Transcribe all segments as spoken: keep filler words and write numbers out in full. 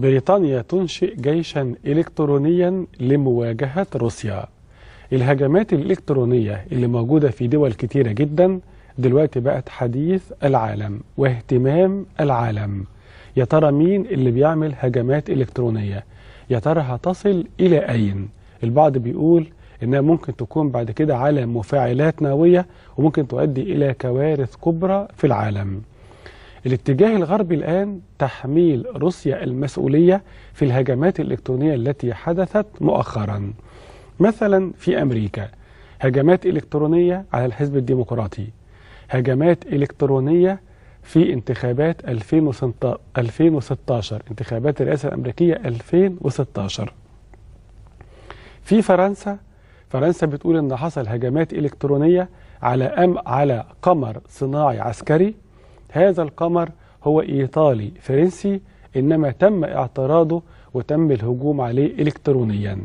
بريطانيا تنشئ جيشا إلكترونيا لمواجهة روسيا. الهجمات الإلكترونية اللي موجودة في دول كتيرة جدا دلوقتي بقت حديث العالم واهتمام العالم. يا ترى مين اللي بيعمل هجمات إلكترونية؟ يا ترى هتصل إلى أين؟ البعض بيقول إنها ممكن تكون بعد كده على مفاعلات نووية وممكن تؤدي إلى كوارث كبرى في العالم. الاتجاه الغربي الآن تحميل روسيا المسؤولية في الهجمات الإلكترونية التي حدثت مؤخرا. مثلا في أمريكا هجمات إلكترونية على الحزب الديمقراطي، هجمات إلكترونية في انتخابات ألفين وستة عشر، انتخابات الرئاسة الأمريكية ألفين وستة عشر. في فرنسا فرنسا بتقول إن حصل هجمات إلكترونية على أم على قمر صناعي عسكري. هذا القمر هو إيطالي فرنسي، إنما تم اعتراضه وتم الهجوم عليه إلكترونيا.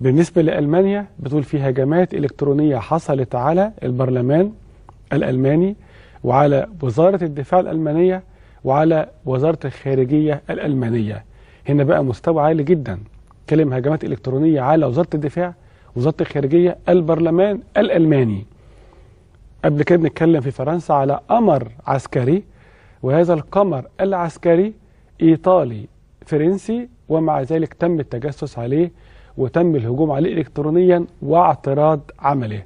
بالنسبة لألمانيا بتقول في هجمات إلكترونية حصلت على البرلمان الألماني وعلى وزارة الدفاع الألمانية وعلى وزارة الخارجية الألمانية. هنا بقى مستوى عالي جدا، كلمة هجمات إلكترونية على وزارة الدفاع، وزارة الخارجية، البرلمان الألماني. قبل كده بنتكلم في فرنسا على قمر عسكري، وهذا القمر العسكري إيطالي فرنسي ومع ذلك تم التجسس عليه وتم الهجوم عليه إلكترونيا واعتراض عمله.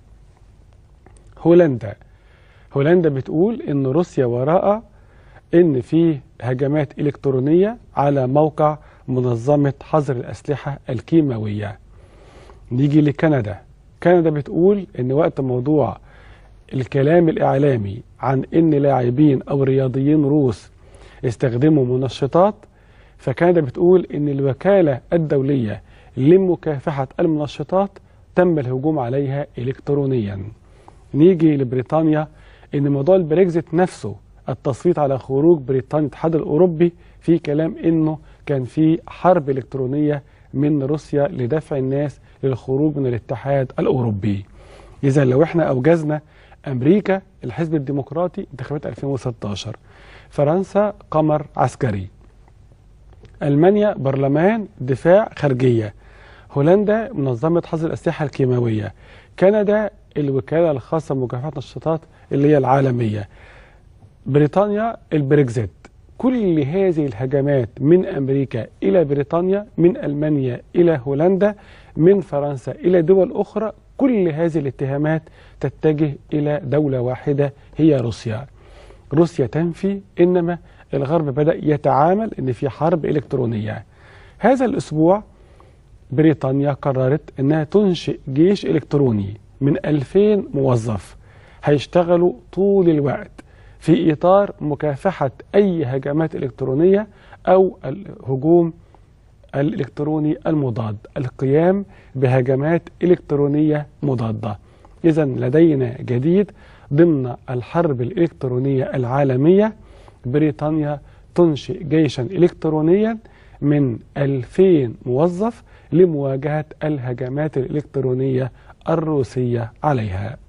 هولندا هولندا بتقول إن روسيا وراء إن في هجمات إلكترونية على موقع منظمة حظر الأسلحة الكيماوية. نيجي لكندا. كندا بتقول إن وقت موضوع الكلام الإعلامي عن إن لاعبين أو رياضيين روس استخدموا منشطات، فكندا بتقول إن الوكالة الدولية لمكافحة المنشطات تم الهجوم عليها إلكترونيا. نيجي لبريطانيا. إن موضوع البريكزيت نفسه، التصويت على خروج بريطانيا الاتحاد الأوروبي، في كلام إنه كان في حرب إلكترونية من روسيا لدفع الناس للخروج من الاتحاد الأوروبي. إذا لو إحنا أوجزنا أمريكا الحزب الديمقراطي انتخابات ألفين وستة عشر، فرنسا قمر عسكري، ألمانيا برلمان دفاع خارجية، هولندا منظمة حظر الأسلحة الكيماوية، كندا الوكالة الخاصة بمكافحة النشاطات اللي هي العالمية، بريطانيا البريكزيت. كل هذه الهجمات من أمريكا إلى بريطانيا، من ألمانيا إلى هولندا، من فرنسا إلى دول أخرى، كل هذه الاتهامات تتجه إلى دولة واحدة هي روسيا. روسيا تنفي، إنما الغرب بدأ يتعامل إن في حرب إلكترونية. هذا الأسبوع بريطانيا قررت إنها تنشئ جيش إلكتروني من ألفين موظف هيشتغلوا طول الوقت في إطار مكافحة أي هجمات إلكترونية أو الهجوم الإلكتروني المضاد، القيام بهجمات إلكترونية مضادة. إذا لدينا جديد ضمن الحرب الإلكترونية العالمية. بريطانيا تنشئ جيشا إلكترونيا من ألفين موظف لمواجهة الهجمات الإلكترونية الروسية عليها.